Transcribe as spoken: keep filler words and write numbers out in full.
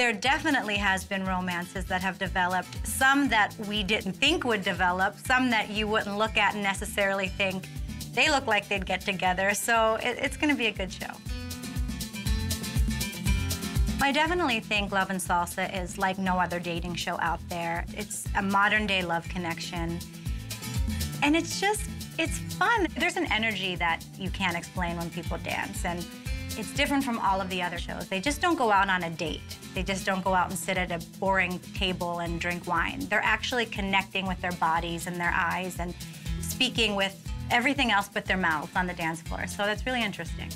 there definitely has been romances that have developed, some that we didn't think would develop, some that you wouldn't look at and necessarily think they look like they'd get together. So it, it's going to be a good show. I definitely think Love and Salsa is like no other dating show out there. It's a modern-day love connection. And it's just, it's fun. There's an energy that you can't explain when people dance, and it's different from all of the other shows. They just don't go out on a date. They just don't go out and sit at a boring table and drink wine. They're actually connecting with their bodies and their eyes and speaking with everything else but their mouths on the dance floor. So that's really interesting.